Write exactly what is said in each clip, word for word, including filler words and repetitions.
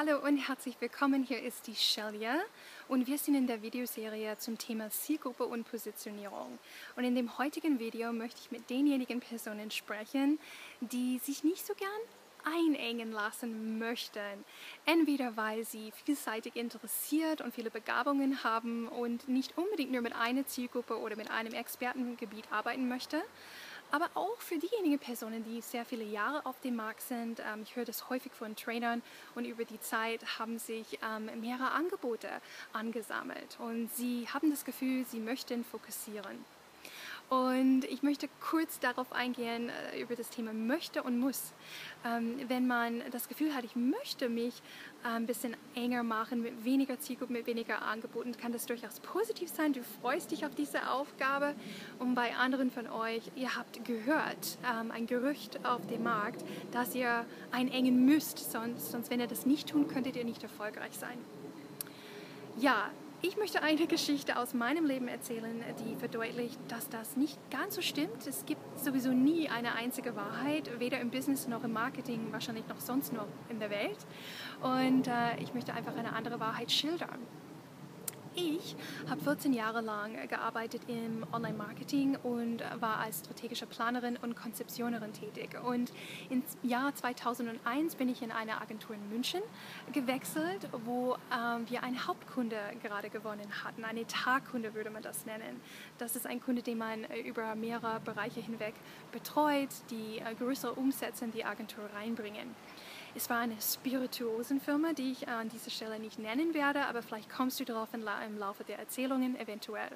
Hallo und herzlich willkommen, hier ist die Shailia und wir sind in der Videoserie zum Thema Zielgruppe und Positionierung. Und in dem heutigen Video möchte ich mit denjenigen Personen sprechen, die sich nicht so gern einengen lassen möchten. Entweder weil sie vielseitig interessiert und viele Begabungen haben und nicht unbedingt nur mit einer Zielgruppe oder mit einem Expertengebiet arbeiten möchte, aber auch für diejenigen Personen, die sehr viele Jahre auf dem Markt sind. Ich höre das häufig von Trainern und über die Zeit haben sich mehrere Angebote angesammelt und sie haben das Gefühl, sie möchten fokussieren. Und ich möchte kurz darauf eingehen, äh, über das Thema möchte und muss. Ähm, wenn man das Gefühl hat, ich möchte mich äh, ein bisschen enger machen, mit weniger Zielgruppen, mit weniger Angeboten, kann das durchaus positiv sein. Du freust dich auf diese Aufgabe. Und bei anderen von euch, ihr habt gehört, ähm, ein Gerücht auf dem Markt, dass ihr einengen müsst, sonst, sonst wenn ihr das nicht tun, könntet ihr nicht erfolgreich sein. Ja. Ich möchte eine Geschichte aus meinem Leben erzählen, die verdeutlicht, dass das nicht ganz so stimmt. Es gibt sowieso nie eine einzige Wahrheit, weder im Business noch im Marketing, wahrscheinlich noch sonst noch in der Welt. Und äh, ich möchte einfach eine andere Wahrheit schildern. Ich habe vierzehn Jahre lang gearbeitet im Online-Marketing und war als strategische Planerin und Konzeptionerin tätig. Und im Jahr zweitausendeins bin ich in eine Agentur in München gewechselt, wo ähm, wir einen Hauptkunde gerade gewonnen hatten. Eine Tagkunde würde man das nennen. Das ist ein Kunde, den man über mehrere Bereiche hinweg betreut, die äh, größere Umsätze in die Agentur reinbringen. Es war eine Spirituosenfirma, die ich an dieser Stelle nicht nennen werde, aber vielleicht kommst du darauf im Laufe der Erzählungen eventuell.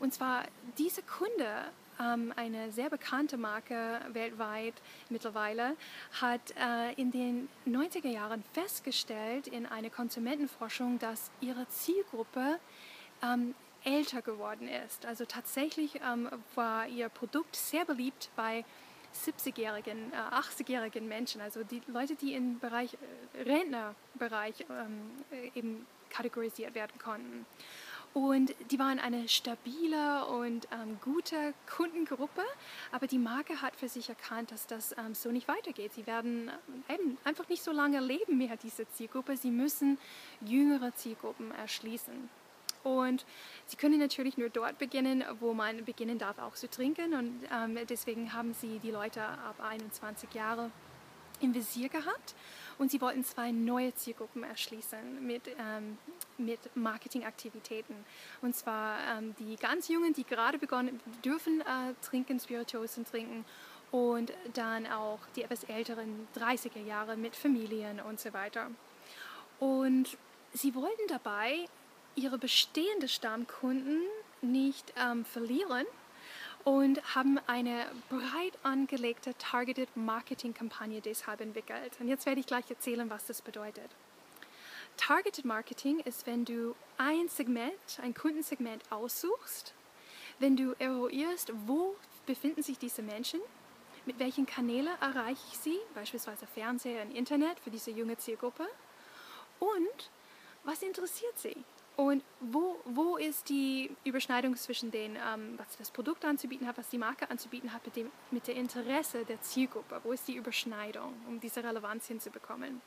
Und zwar dieser Kunde, ähm, eine sehr bekannte Marke weltweit mittlerweile, hat äh, in den neunziger Jahren festgestellt in einer Konsumentenforschung, dass ihre Zielgruppe ähm, älter geworden ist. Also tatsächlich ähm, war ihr Produkt sehr beliebt bei siebzigjährigen, achtzigjährigen Menschen, also die Leute, die im Bereich Rentnerbereich ähm, eben kategorisiert werden konnten. Und die waren eine stabile und ähm, gute Kundengruppe, aber die Marke hat für sich erkannt, dass das ähm, so nicht weitergeht. Sie werden eben einfach nicht so lange leben mehr, diese Zielgruppe. Sie müssen jüngere Zielgruppen erschließen. Und sie können natürlich nur dort beginnen, wo man beginnen darf, auch zu trinken. Und ähm, deswegen haben sie die Leute ab einundzwanzig Jahre im Visier gehabt. Und sie wollten zwei neue Zielgruppen erschließen mit, ähm, mit Marketingaktivitäten. Und zwar ähm, die ganz Jungen, die gerade begonnen dürfen äh, trinken, Spirituosen trinken. Und dann auch die etwas älteren dreißiger Jahre mit Familien und so weiter. Und sie wollten dabei ihre bestehenden Stammkunden nicht ähm, verlieren und haben eine breit angelegte Targeted Marketing Kampagne deshalb entwickelt. Und jetzt werde ich gleich erzählen, was das bedeutet. Targeted Marketing ist, wenn du ein Segment, ein Kundensegment aussuchst, wenn du eruierst, wo befinden sich diese Menschen, mit welchen Kanälen erreiche ich sie, beispielsweise Fernseher und Internet für diese junge Zielgruppe und was interessiert sie? Und wo, wo ist die Überschneidung zwischen den, ähm, was das Produkt anzubieten hat, was die Marke anzubieten hat, mit dem mit der Interesse der Zielgruppe? Wo ist die Überschneidung, um diese Relevanz hinzubekommen?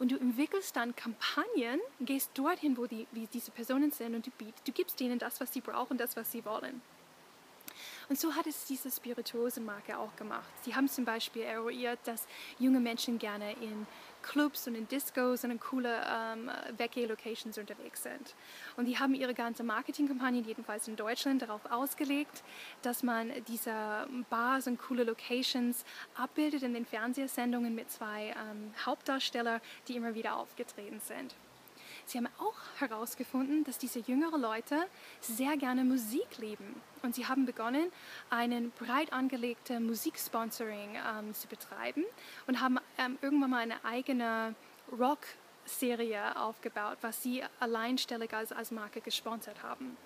Und du entwickelst dann Kampagnen, gehst dorthin, wo die, wie diese Personen sind und du, biet, du gibst denen das, was sie brauchen, das, was sie wollen. Und so hat es diese Spirituosenmarke auch gemacht. Sie haben zum Beispiel eruiert, dass junge Menschen gerne in Clubs und in Discos und in coole ähm, Weggeh-Locations unterwegs sind. Und die haben ihre ganze Marketingkampagne, jedenfalls in Deutschland, darauf ausgelegt, dass man diese Bars und coole Locations abbildet in den Fernsehsendungen mit zwei ähm, Hauptdarstellern, die immer wieder aufgetreten sind. Sie haben auch herausgefunden, dass diese jüngeren Leute sehr gerne Musik lieben. Und sie haben begonnen, einen breit angelegten Musiksponsoring ähm, zu betreiben und haben ähm, irgendwann mal eine eigene Rock-Serie aufgebaut, was sie alleinstellig als, als Marke gesponsert haben.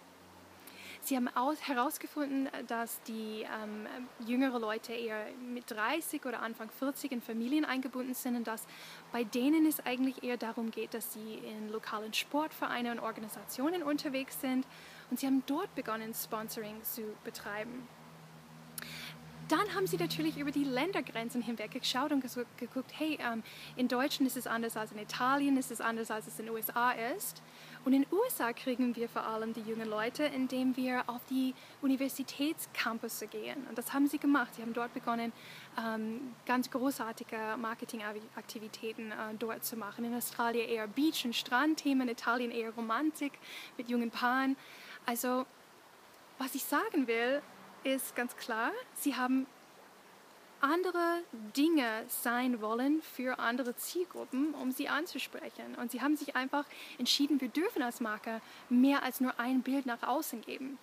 Sie haben auch herausgefunden, dass die ähm, jüngeren Leute eher mit dreißig oder Anfang vierzig in Familien eingebunden sind und dass bei denen es eigentlich eher darum geht, dass sie in lokalen Sportvereinen und Organisationen unterwegs sind. Und sie haben dort begonnen, Sponsoring zu betreiben. dann haben sie natürlich über die Ländergrenzen hinweg geschaut und geguckt, hey, ähm, in Deutschland ist es anders als in Italien, ist es anders als es in den U S A ist. Und in den U S A kriegen wir vor allem die jungen Leute, indem wir auf die Universitätscampus gehen. Und das haben sie gemacht. Sie haben dort begonnen, ähm, ganz großartige Marketingaktivitäten äh, dort zu machen. In Australien eher Beach- und Strandthemen, in Italien eher Romantik mit jungen Paaren. Also, was ich sagen will, ist ganz klar, sie haben andere Dinge sein wollen für andere Zielgruppen, um sie anzusprechen. Und sie haben sich einfach entschieden, wir dürfen als Marke mehr als nur ein Bild nach außen geben.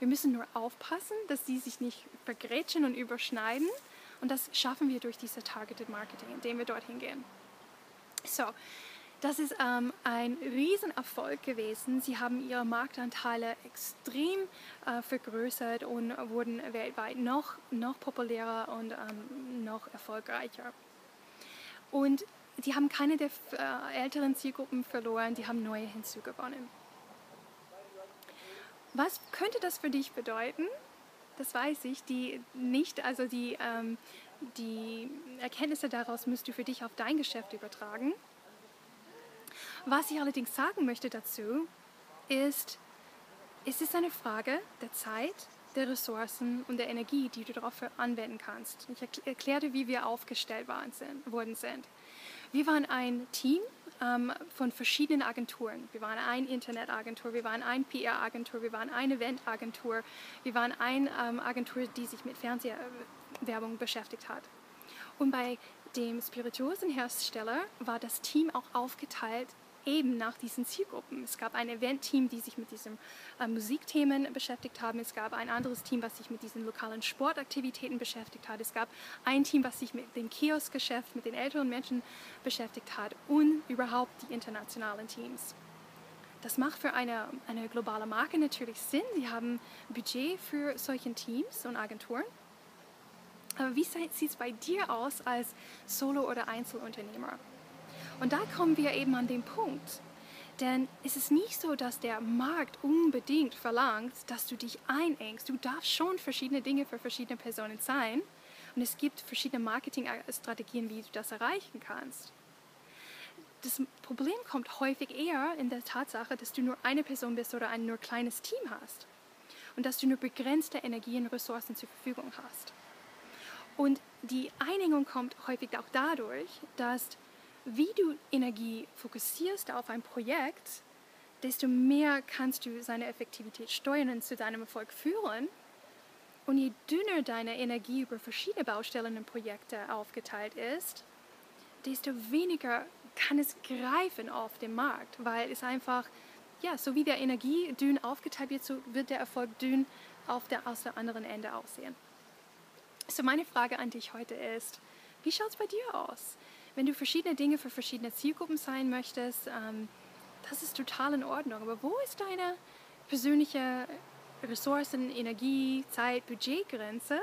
Wir müssen nur aufpassen, dass sie sich nicht vergrätschen und überschneiden. Und das schaffen wir durch dieses Targeted Marketing, indem wir dorthin gehen. So, das ist ähm, ein Riesenerfolg gewesen. Sie haben ihre Marktanteile extrem äh, vergrößert und wurden weltweit noch, noch populärer und ähm, noch erfolgreicher. Und sie haben keine der äh, älteren Zielgruppen verloren, sie haben neue hinzugewonnen. Was könnte das für dich bedeuten? Das weiß ich, die nicht, also die, ähm, die Erkenntnisse daraus musst du für dich auf dein Geschäft übertragen. Was ich allerdings sagen möchte dazu, ist, es ist eine Frage der Zeit, der Ressourcen und der Energie, die du darauf anwenden kannst. Ich erklärte, wie wir aufgestellt waren, sind, worden sind. Wir waren ein Team ähm, von verschiedenen Agenturen. Wir waren eine Internetagentur, wir waren eine P R-Agentur, wir waren eine Eventagentur, wir waren eine ähm, Agentur, die sich mit Fernsehwerbung beschäftigt hat. Und bei dem Spirituosenhersteller war das Team auch aufgeteilt eben nach diesen Zielgruppen. Es gab ein Event-Team, die sich mit diesen äh, Musikthemen beschäftigt haben. Es gab ein anderes Team, was sich mit diesen lokalen Sportaktivitäten beschäftigt hat. Es gab ein Team, was sich mit dem Kioskgeschäft, mit den älteren Menschen beschäftigt hat und überhaupt die internationalen Teams. Das macht für eine, eine globale Marke natürlich Sinn. Sie haben Budget für solche Teams und Agenturen. Aber wie sieht es bei dir aus als Solo- oder Einzelunternehmer? Und da kommen wir eben an den Punkt. Denn es ist nicht so, dass der Markt unbedingt verlangt, dass du dich einengst. Du darfst schon verschiedene Dinge für verschiedene Personen sein. Und es gibt verschiedene Marketingstrategien, wie du das erreichen kannst. Das Problem kommt häufig eher in der Tatsache, dass du nur eine Person bist oder ein nur kleines Team hast. Und dass du nur begrenzte Energie und Ressourcen zur Verfügung hast. Und die Einigung kommt häufig auch dadurch, dass wie du Energie fokussierst auf ein Projekt, desto mehr kannst du seine Effektivität steuern und zu deinem Erfolg führen. Und je dünner deine Energie über verschiedene Baustellen und Projekte aufgeteilt ist, desto weniger kann es greifen auf dem Markt, weil es einfach, ja, so wie der Energie dünn aufgeteilt wird, so wird der Erfolg dünn auf der, aus der anderen Ende aussehen. So, meine Frage an dich heute ist, wie schaut es bei dir aus? Wenn du verschiedene Dinge für verschiedene Zielgruppen sein möchtest, ähm, das ist total in Ordnung. Aber wo ist deine persönliche Ressourcen, Energie, Zeit, Budgetgrenze?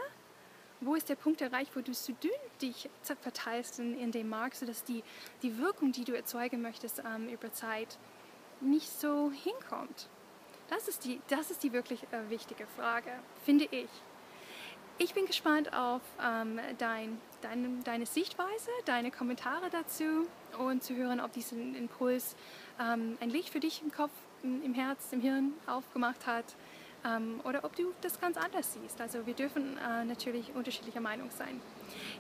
Wo ist der Punkt erreicht, wo du zu dünn dich verteilst in, in dem Markt, sodass die, die Wirkung, die du erzeugen möchtest ähm, über Zeit, nicht so hinkommt? Das ist die, das ist die wirklich äh, wichtige Frage, finde ich. Ich bin gespannt auf ähm, dein, dein, deine Sichtweise, deine Kommentare dazu und zu hören, ob dieser Impuls ähm, ein Licht für dich im Kopf, im Herz, im Hirn aufgemacht hat ähm, oder ob du das ganz anders siehst. Also wir dürfen äh, natürlich unterschiedlicher Meinung sein.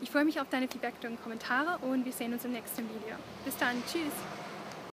Ich freue mich auf deine Feedback und Kommentare und wir sehen uns im nächsten Video. Bis dann, tschüss!